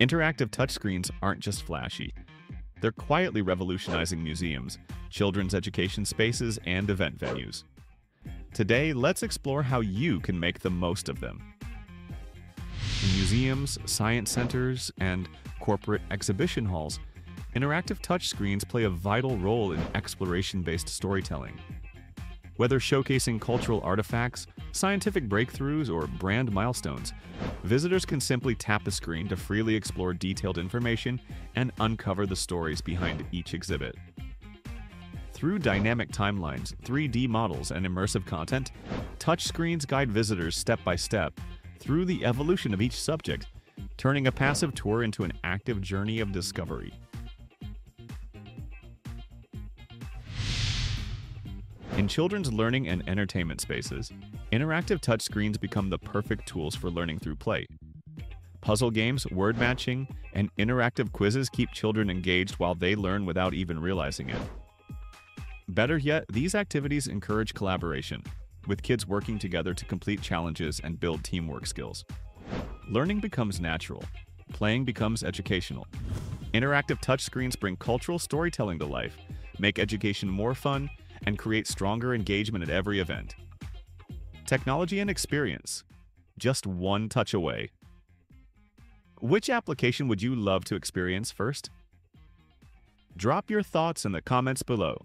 Interactive touchscreens aren't just flashy. They're quietly revolutionizing museums, children's education spaces, and event venues. Today, let's explore how you can make the most of them. In museums, science centers, and corporate exhibition halls, interactive touchscreens play a vital role in exploration-based storytelling. Whether showcasing cultural artifacts, scientific breakthroughs, or brand milestones, visitors can simply tap the screen to freely explore detailed information and uncover the stories behind each exhibit. Through dynamic timelines, 3D models, and immersive content, touchscreens guide visitors step by step through the evolution of each subject, turning a passive tour into an active journey of discovery. In children's learning and entertainment spaces, interactive touchscreens become the perfect tools for learning through play. Puzzle games, word matching, and interactive quizzes keep children engaged while they learn without even realizing it. Better yet, these activities encourage collaboration, with kids working together to complete challenges and build teamwork skills. Learning becomes natural. Playing becomes educational. Interactive touchscreens bring cultural storytelling to life, make education more fun, and create stronger engagement at every event. Technology and experience, just one touch away. Which application would you love to experience first? Drop your thoughts in the comments below.